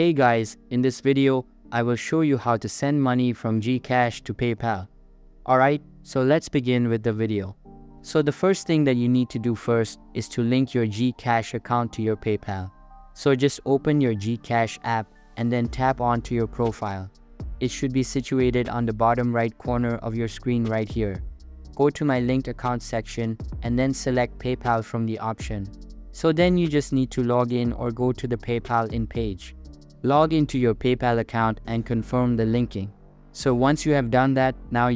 Hey guys, in this video, I will show you how to send money from GCash to PayPal. Alright, so let's begin with the video. So the first thing that you need to do first is to link your GCash account to your PayPal. So just open your GCash app and then tap onto your profile. It should be situated on the bottom right corner of your screen right here. Go to my linked account section and then select PayPal from the option. So then you just need to log in or go to the PayPal in page. Log into your PayPal account and confirm the linking. So once you have done that, now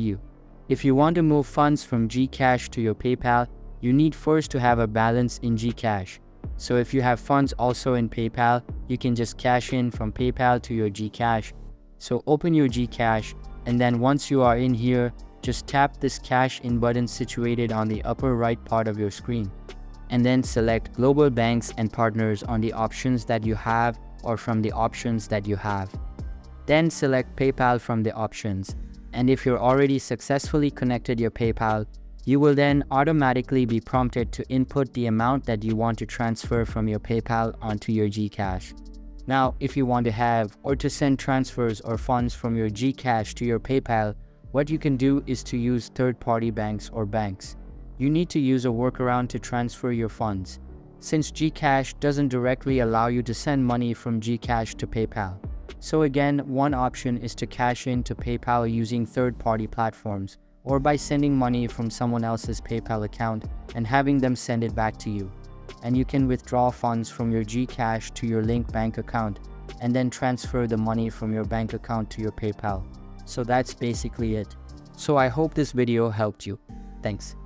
if you want to move funds from GCash to your PayPal, you need first to have a balance in GCash. So if you have funds also in PayPal, you can just cash in from PayPal to your GCash. So open your GCash and then once you are in here, just tap this cash in button situated on the upper right part of your screen. And then select global banks and partners on the options that you have or from the options that you have. Then select PayPal from the options. And if you're already successfully connected your PayPal, you will then automatically be prompted to input the amount that you want to transfer from your PayPal onto your GCash. Now, if you want to have or to send transfers or funds from your GCash to your PayPal, what you can do is to use third-party banks or banks. You need to use a workaround to transfer your funds, since GCash doesn't directly allow you to send money from GCash to PayPal. So again, one option is to cash in to PayPal using third-party platforms, or by sending money from someone else's PayPal account and having them send it back to you. And you can withdraw funds from your GCash to your linked bank account, and then transfer the money from your bank account to your PayPal. So that's basically it. So I hope this video helped you. Thanks.